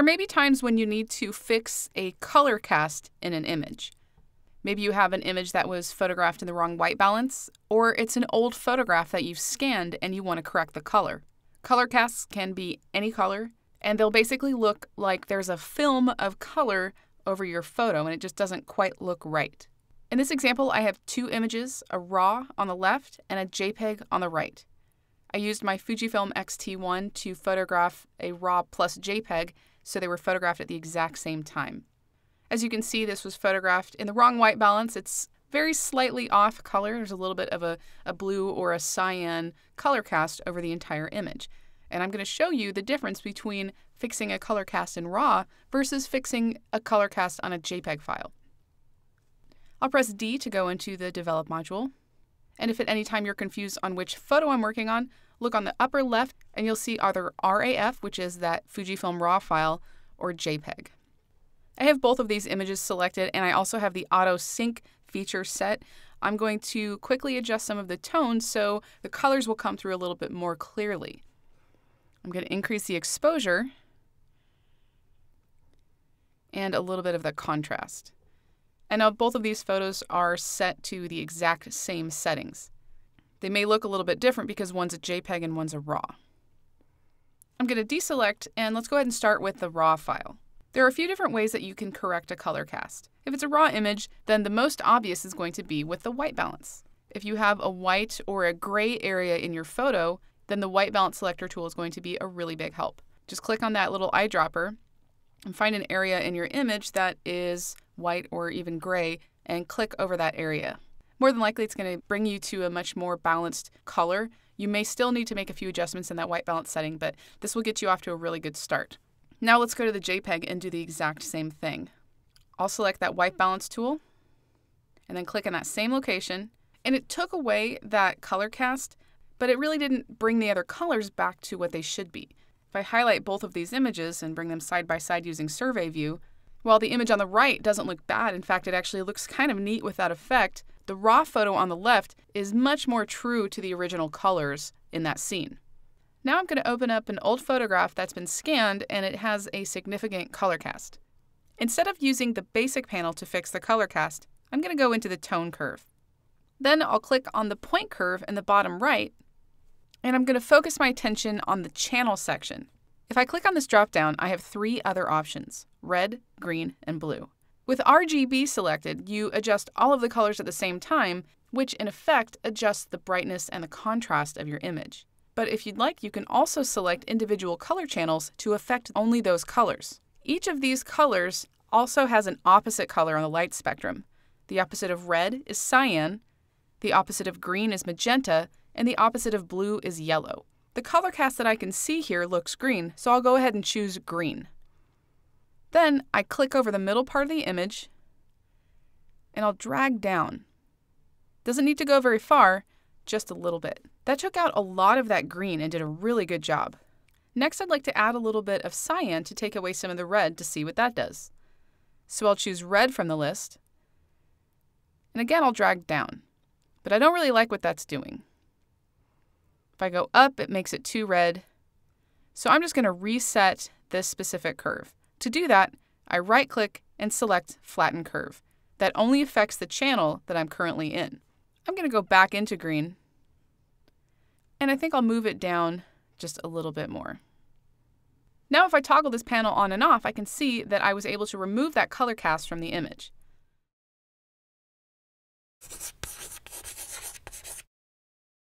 There may be times when you need to fix a color cast in an image. Maybe you have an image that was photographed in the wrong white balance, or it's an old photograph that you've scanned and you want to correct the color. Color casts can be any color, and they'll basically look like there's a film of color over your photo, and it just doesn't quite look right. In this example, I have two images, a RAW on the left and a JPEG on the right. I used my Fujifilm X-T1 to photograph a RAW plus JPEG, so they were photographed at the exact same time. As you can see, this was photographed in the wrong white balance. It's very slightly off color. There's a little bit of a blue or a cyan color cast over the entire image. And I'm going to show you the difference between fixing a color cast in RAW versus fixing a color cast on a JPEG file. I'll press D to go into the Develop module. And if at any time you're confused on which photo I'm working on, look on the upper left and you'll see either RAF, which is that Fujifilm RAW file, or JPEG. I have both of these images selected, and I also have the auto sync feature set. I'm going to quickly adjust some of the tones so the colors will come through a little bit more clearly. I'm going to increase the exposure and a little bit of the contrast. And now both of these photos are set to the exact same settings. They may look a little bit different because one's a JPEG and one's a RAW. I'm going to deselect, and let's go ahead and start with the RAW file. There are a few different ways that you can correct a color cast. If it's a raw image, then the most obvious is going to be with the white balance. If you have a white or a gray area in your photo, then the white balance selector tool is going to be a really big help. Just click on that little eyedropper and find an area in your image that is white or even gray and click over that area. More than likely, it's going to bring you to a much more balanced color. You may still need to make a few adjustments in that white balance setting, but this will get you off to a really good start. Now let's go to the JPEG and do the exact same thing. I'll select that white balance tool and then click on that same location. And it took away that color cast, but it really didn't bring the other colors back to what they should be. If I highlight both of these images and bring them side by side using Survey View, while the image on the right doesn't look bad, in fact, it actually looks kind of neat with that effect, the raw photo on the left is much more true to the original colors in that scene. Now I'm going to open up an old photograph that's been scanned and it has a significant color cast. Instead of using the basic panel to fix the color cast, I'm going to go into the tone curve. Then I'll click on the point curve in the bottom right, and I'm going to focus my attention on the channel section. If I click on this drop-down, I have three other options: red, green, and blue. With RGB selected, you adjust all of the colors at the same time, which in effect adjusts the brightness and the contrast of your image. But if you'd like, you can also select individual color channels to affect only those colors. Each of these colors also has an opposite color on the light spectrum. The opposite of red is cyan, the opposite of green is magenta, and the opposite of blue is yellow. The color cast that I can see here looks green, so I'll go ahead and choose green. Then I click over the middle part of the image, and I'll drag down. Doesn't need to go very far, just a little bit. That took out a lot of that green and did a really good job. Next, I'd like to add a little bit of cyan to take away some of the red to see what that does. So I'll choose red from the list. And again, I'll drag down. But I don't really like what that's doing. If I go up, it makes it too red. So I'm just going to reset this specific curve. To do that, I right-click and select Flatten Curve. That only affects the channel that I'm currently in. I'm going to go back into green. And I think I'll move it down just a little bit more. Now if I toggle this panel on and off, I can see that I was able to remove that color cast from the image.